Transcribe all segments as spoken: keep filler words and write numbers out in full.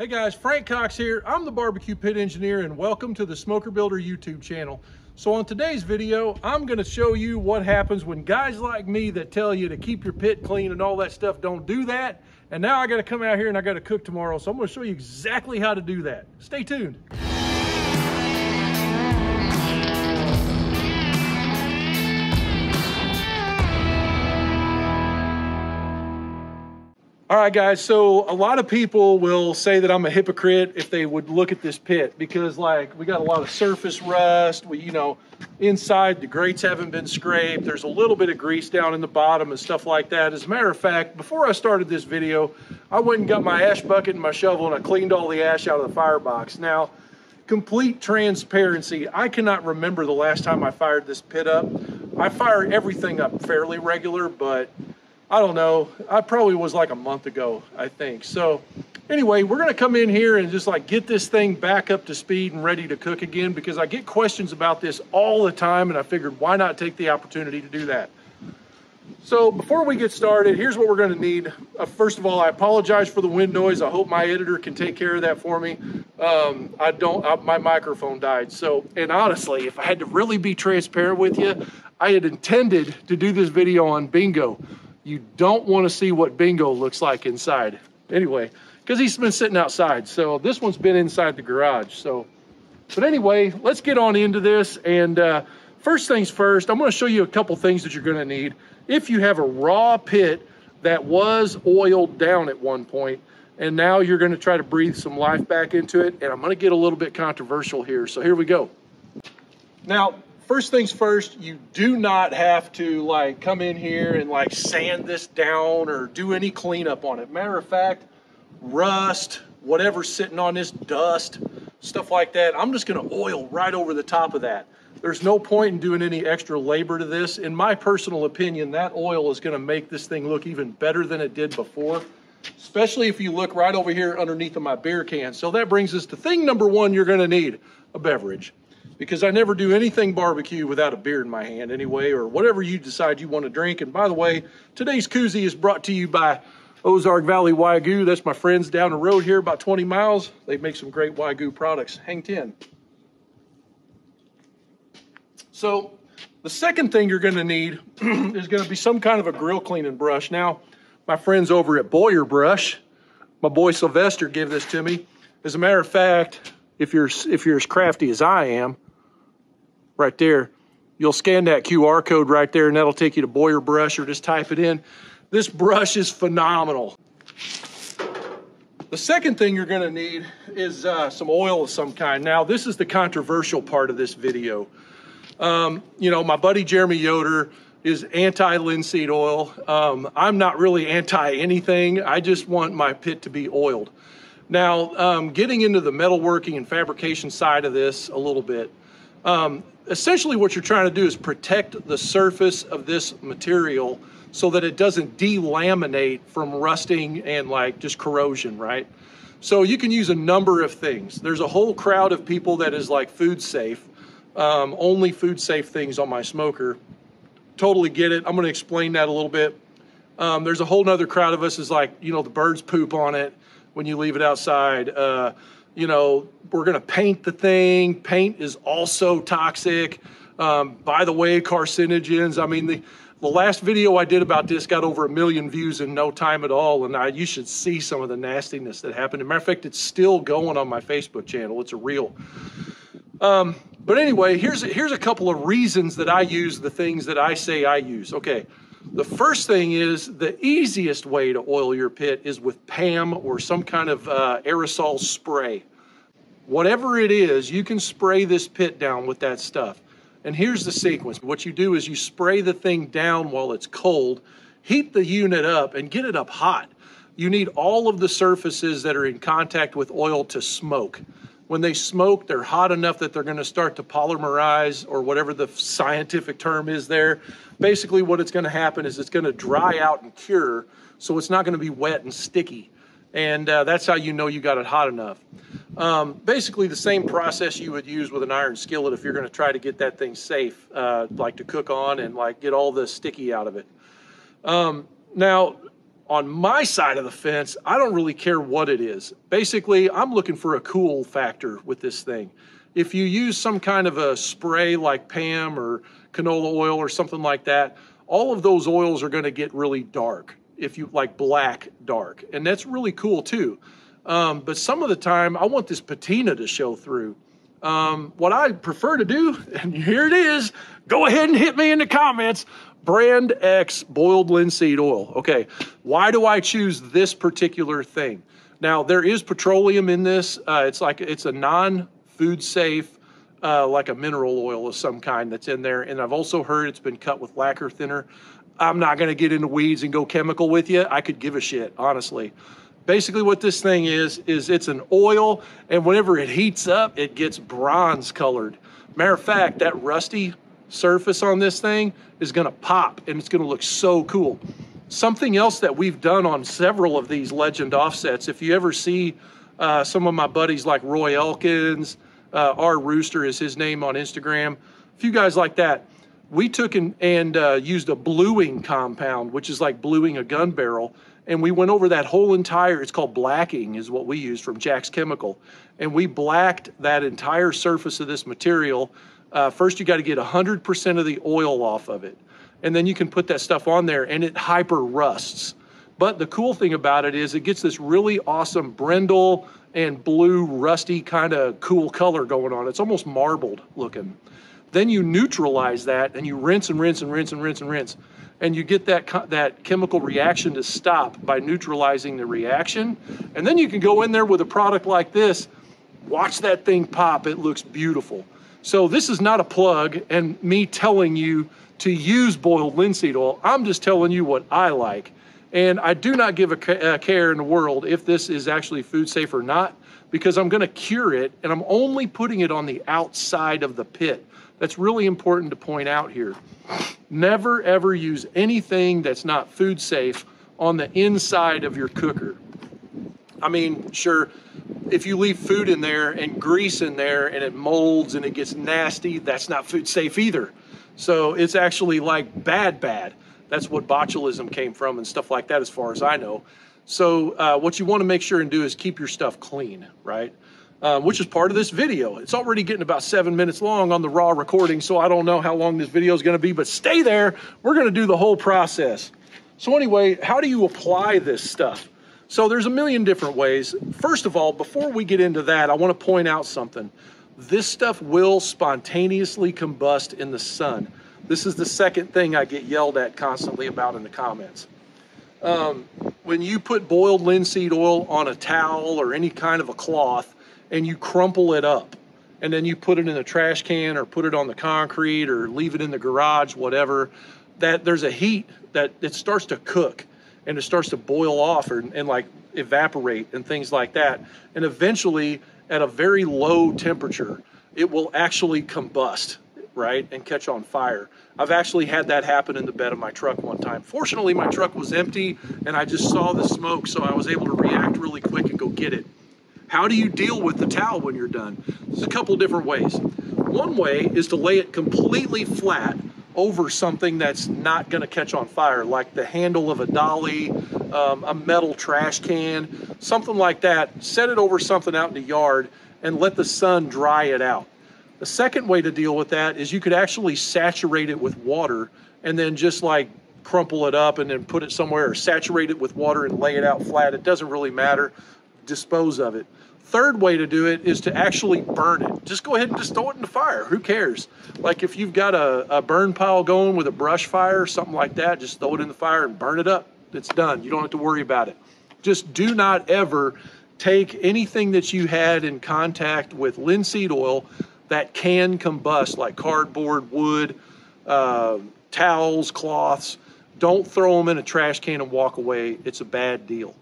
Hey guys, Frank Cox here. I'm the barbecue pit engineer and welcome to the Smoker Builder YouTube channel. So on today's video, I'm gonna show you what happens when guys like me that tell you to keep your pit clean and all that stuff don't do that. And now I gotta come out here and I gotta cook tomorrow. So I'm gonna show you exactly how to do that. Stay tuned. All right, guys, so a lot of people will say that I'm a hypocrite if they would look at this pit because, like, we got a lot of surface rust. We, you know, inside the grates haven't been scraped. There's a little bit of grease down in the bottom and stuff like that. As a matter of fact, before I started this video, I went and got my ash bucket and my shovel, and I cleaned all the ash out of the firebox. Now, complete transparency, I cannot remember the last time I fired this pit up. I fire everything up fairly regular, but I don't know, I probably was like a month ago, I think. So anyway, we're gonna come in here and just like get this thing back up to speed and ready to cook again, because I get questions about this all the time and I figured why not take the opportunity to do that. So before we get started, here's what we're gonna need. Uh, first of all, I apologize for the wind noise. I hope my editor can take care of that for me. Um, I don't, I, my microphone died. So, and honestly, if I had to really be transparent with you, I had intended to do this video on bingo. You don't want to see what bingo looks like inside anyway, because he's been sitting outside. So this one's been inside the garage. So, but anyway, let's get on into this. And uh, first things first, I'm going to show you a couple things that you're going to need. If you have a raw pit that was oiled down at one point, and now you're going to try to breathe some life back into it. And I'm going to get a little bit controversial here. So here we go. Now, first things first, you do not have to like come in here and like sand this down or do any cleanup on it. Matter of fact, rust, whatever's sitting on this, dust, stuff like that, I'm just gonna oil right over the top of that. There's no point in doing any extra labor to this. In my personal opinion, that oil is gonna make this thing look even better than it did before, especially if you look right over here underneath of my beer can. So that brings us to thing number one you're gonna need, a beverage. Because I never do anything barbecue without a beer in my hand anyway, or whatever you decide you want to drink. And by the way, today's koozie is brought to you by Ozark Valley Wagyu. That's my friends down the road here, about twenty miles. They make some great Wagyu products. Hang ten. So the second thing you're going to need is going to be some kind of a grill cleaning brush. Now, my friends over at Boyer Brush, my boy Sylvester gave this to me. As a matter of fact, if you're, if you're as crafty as I am, right there, you'll scan that Q R code right there and that'll take you to Boyer Brush, or just type it in. This brush is phenomenal. The second thing you're gonna need is uh, some oil of some kind. Now, this is the controversial part of this video. Um, you know, my buddy Jeremy Yoder is anti-linseed oil. Um, I'm not really anti anything. I just want my pit to be oiled. Now, um, getting into the metalworking and fabrication side of this a little bit, um, essentially what you're trying to do is protect the surface of this material so that it doesn't delaminate from rusting and like just corrosion, right? So you can use a number of things. There's a whole crowd of people that is like food safe, um, only food safe things on my smoker. Totally get it. I'm going to explain that a little bit. Um, there's a whole nother crowd of us is like, you know, the birds poop on it when you leave it outside. Uh, you know, we're gonna paint the thing. Paint is also toxic. Um, by the way, carcinogens. I mean, the, the last video I did about this got over a million views in no time at all, and I, you should see some of the nastiness that happened. As a matter of fact, it's still going on my Facebook channel. It's a reel. Um, but anyway, here's, here's a couple of reasons that I use the things that I say I use. Okay. The first thing is the easiest way to oil your pit is with P A M or some kind of uh, aerosol spray. Whatever it is, you can spray this pit down with that stuff. And here's the sequence. What you do is you spray the thing down while it's cold, heat the unit up, and get it up hot. You need all of the surfaces that are in contact with oil to smoke. When they smoke, they're hot enough that they're going to start to polymerize, or whatever the scientific term is there. Basically, what it's going to happen is it's going to dry out and cure, so it's not going to be wet and sticky. And uh, that's how you know you got it hot enough. Um, basically, the same process you would use with an iron skillet if you're going to try to get that thing safe, uh, like to cook on and like get all the sticky out of it. Um, now, On my side of the fence, I don't really care what it is. Basically, I'm looking for a cool factor with this thing. If you use some kind of a spray like P A M or canola oil or something like that, all of those oils are gonna get really dark, if you like black dark, and that's really cool too. Um, but some of the time, I want this patina to show through. Um, what I prefer to do, and here it is, go ahead and hit me in the comments, Brand X Boiled Linseed Oil. Okay, why do I choose this particular thing? Now, there is petroleum in this. Uh, it's like, it's a non-food safe, uh, like a mineral oil of some kind that's in there. And I've also heard it's been cut with lacquer thinner. I'm not gonna get into weeds and go chemical with you. I could give a shit, honestly. Basically what this thing is, is it's an oil, and whenever it heats up, it gets bronze colored. Matter of fact, that rusty surface on this thing is gonna pop, and it's gonna look so cool. Something else that we've done on several of these Legend offsets, if you ever see uh, some of my buddies like Roy Elkins, uh, our Rooster is his name on Instagram, a few guys like that, we took an, and uh, used a bluing compound, which is like bluing a gun barrel, and we went over that whole entire, it's called blacking is what we use from Jack's Chemical, and we blacked that entire surface of this material. Uh, first, you got to get one hundred percent of the oil off of it, and then you can put that stuff on there, and it hyper rusts. But the cool thing about it is it gets this really awesome brindle and blue rusty kind of cool color going on. It's almost marbled looking. Then you neutralize that, and you rinse and rinse and rinse and rinse and rinse, and you get that, that chemical reaction to stop by neutralizing the reaction. And then you can go in there with a product like this, watch that thing pop, it looks beautiful. So this is not a plug and me telling you to use boiled linseed oil. I'm just telling you what I like. And I do not give a care in the world if this is actually food safe or not, because I'm gonna cure it, and I'm only putting it on the outside of the pit. That's really important to point out here. Never ever use anything that's not food safe on the inside of your cooker. I mean, sure, if you leave food in there and grease in there and it molds and it gets nasty, that's not food safe either. So it's actually like bad, bad. That's what botulism came from and stuff like that, as far as I know. So uh, what you want to make sure and do is keep your stuff clean, right? Uh, which is part of this video. It's already getting about seven minutes long on the raw recording, so I don't know how long this video is going to be, but stay there. We're going to do the whole process. So anyway, how do you apply this stuff? So there's a million different ways. First of all, before we get into that, I want to point out something. This stuff will spontaneously combust in the sun. This is the second thing I get yelled at constantly about in the comments. Um, when you put boiled linseed oil on a towel or any kind of a cloth and you crumple it up and then you put it in a trash can or put it on the concrete or leave it in the garage, whatever, that there's a heat that it starts to cook. And it starts to boil off or, and like evaporate and things like that. And eventually at a very low temperature, it will actually combust, right? And catch on fire. I've actually had that happen in the bed of my truck one time. Fortunately, my truck was empty and I just saw the smoke. So I was able to react really quick and go get it. How do you deal with the towel when you're done? There's a couple different ways. One way is to lay it completely flat over something that's not gonna catch on fire, like the handle of a dolly, um, a metal trash can, something like that. Set it over something out in the yard and let the sun dry it out. The second way to deal with that is you could actually saturate it with water and then just like crumple it up and then put it somewhere, or saturate it with water and lay it out flat. It doesn't really matter, dispose of it. Third way to do it is to actually burn it. Just go ahead and just throw it in the fire. Who cares? Like if you've got a, a burn pile going with a brush fire or something like that, just throw it in the fire and burn it up. It's done. You don't have to worry about it. Just do not ever take anything that you had in contact with linseed oil that can combust, like cardboard, wood, uh, towels, cloths. Don't throw them in a trash can and walk away. It's a bad deal.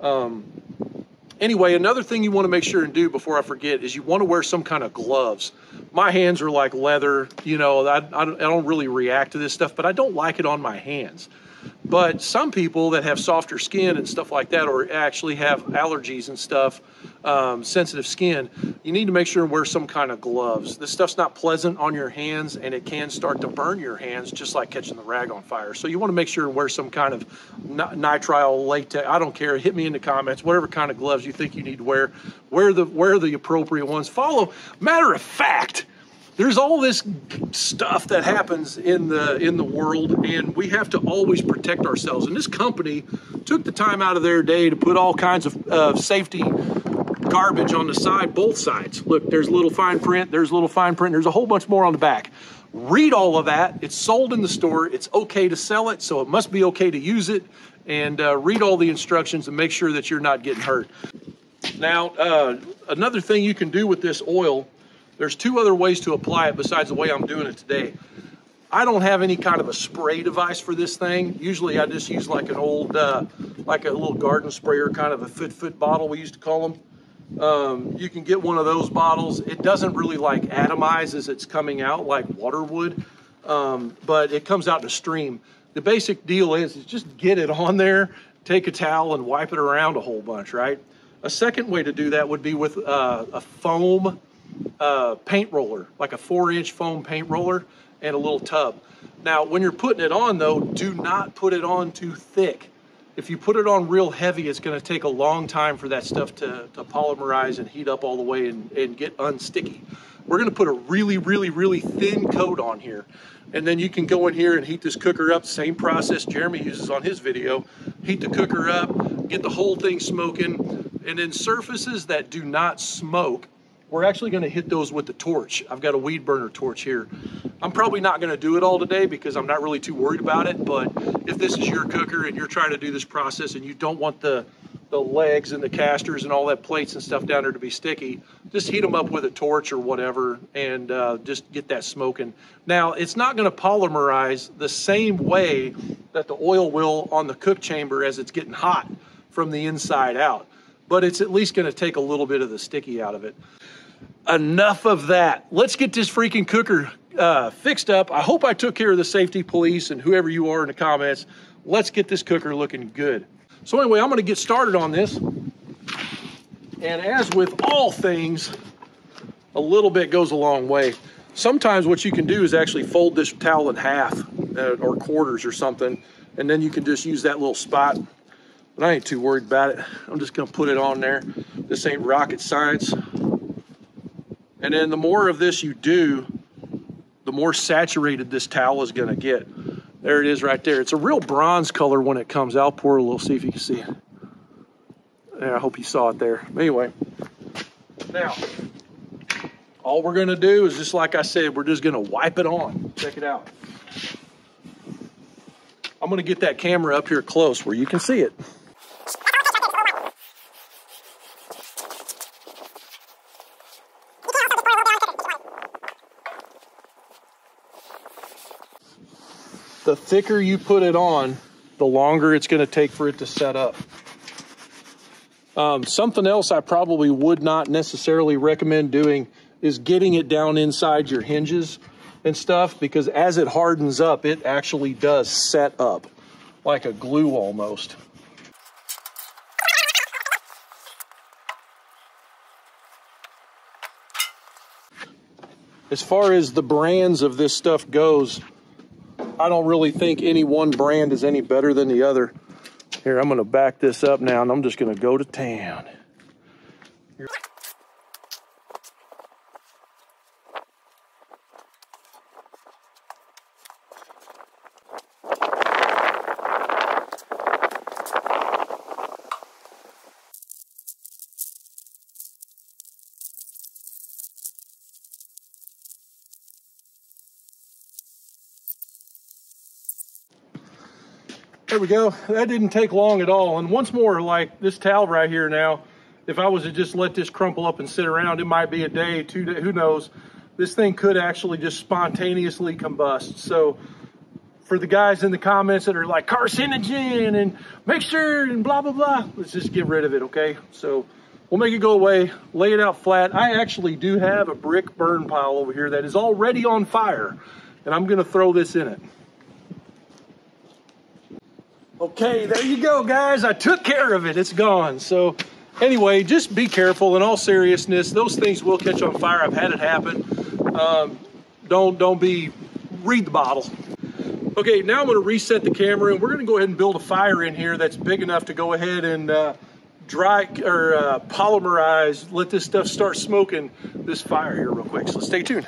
Um, Anyway, another thing you want to make sure and do before I forget is you want to wear some kind of gloves. My hands are like leather, you know, I, I don't really react to this stuff, but I don't like it on my hands. But some people that have softer skin and stuff like that, or actually have allergies and stuff, um, sensitive skin, you need to make sure and wear some kind of gloves. This stuff's not pleasant on your hands, and it can start to burn your hands, just like catching the rag on fire. So you want to make sure and wear some kind of nitrile latex. I don't care. Hit me in the comments. Whatever kind of gloves you think you need to wear, wear the wear the appropriate ones. Follow. Matter of fact, there's all this stuff that happens in the in the world, and we have to always protect ourselves. And this company took the time out of their day to put all kinds of uh, safety garbage on the side, both sides. Look, there's a little fine print, there's a little fine print, there's a whole bunch more on the back. Read all of that. It's sold in the store. It's okay to sell it, so it must be okay to use it. And uh, read all the instructions and make sure that you're not getting hurt. Now, uh, another thing you can do with this oil, there's two other ways to apply it besides the way I'm doing it today. I don't have any kind of a spray device for this thing. Usually I just use like an old, uh, like a little garden sprayer, kind of a foot foot bottle we used to call them. Um, you can get one of those bottles. It doesn't really like atomize as it's coming out like water would, um, but it comes out in a stream. The basic deal is, is just get it on there, take a towel and wipe it around a whole bunch, right? A second way to do that would be with uh, a foam Uh, paint roller, like a four inch foam paint roller and a little tub. Now, when you're putting it on though, do not put it on too thick. If you put it on real heavy, it's going to take a long time for that stuff to, to polymerize and heat up all the way and, and get unsticky. We're going to put a really, really, really thin coat on here. And then you can go in here and heat this cooker up. Same process Jeremy uses on his video. Heat the cooker up, get the whole thing smoking, and then surfaces that do not smoke, we're actually going to hit those with the torch. I've got a weed burner torch here. I'm probably not going to do it all today because I'm not really too worried about it. But if this is your cooker and you're trying to do this process and you don't want the, the legs and the casters and all that plates and stuff down there to be sticky, just heat them up with a torch or whatever and uh, just get that smoking. Now, it's not going to polymerize the same way that the oil will on the cook chamber as it's getting hot from the inside out. But it's at least going to take a little bit of the sticky out of it. Enough of that. Let's get this freaking cooker uh, fixed up. I hope I took care of the safety police and whoever you are in the comments. Let's get this cooker looking good. So anyway, I'm going to get started on this. And as with all things, a little bit goes a long way. Sometimes what you can do is actually fold this towel in half uh, or quarters or something. And then you can just use that little spot. But I ain't too worried about it. I'm just going to put it on there. This ain't rocket science. And then the more of this you do, the more saturated this towel is going to get. There it is right there. It's a real bronze color when it comes out. Pour a little, see if you can see. Yeah, I hope you saw it there. Anyway, now, all we're going to do is just like I said, we're just going to wipe it on. Check it out. I'm going to get that camera up here close where you can see it. The thicker you put it on, the longer it's going to take for it to set up. Um, something else I probably would not necessarily recommend doing is getting it down inside your hinges and stuff, because as it hardens up, it actually does set up like a glue almost. As far as the brands of this stuff goes, I don't really think any one brand is any better than the other. Here, I'm going to back this up now, and I'm just going to go to town. There we go. That didn't take long at all. And once more, like this towel right here now, if I was to just let this crumple up and sit around, it might be a day, two days, who knows. This thing could actually just spontaneously combust. So for the guys in the comments that are like carcinogen and make sure and blah, blah, blah, let's just get rid of it, okay? So we'll make it go away, lay it out flat. I actually do have a brick burn pile over here that is already on fire, and I'm going to throw this in it. Okay, there you go, guys. I took care of it. It's gone. So Anyway, just be careful. In all seriousness, those things will catch on fire. I've had it happen. Um, don't, don't be, read the bottle. Okay, now I'm gonna reset the camera and we're gonna go ahead and build a fire in here that's big enough to go ahead and uh, dry or uh, polymerize, let this stuff start smoking this fire here real quick. So stay tuned.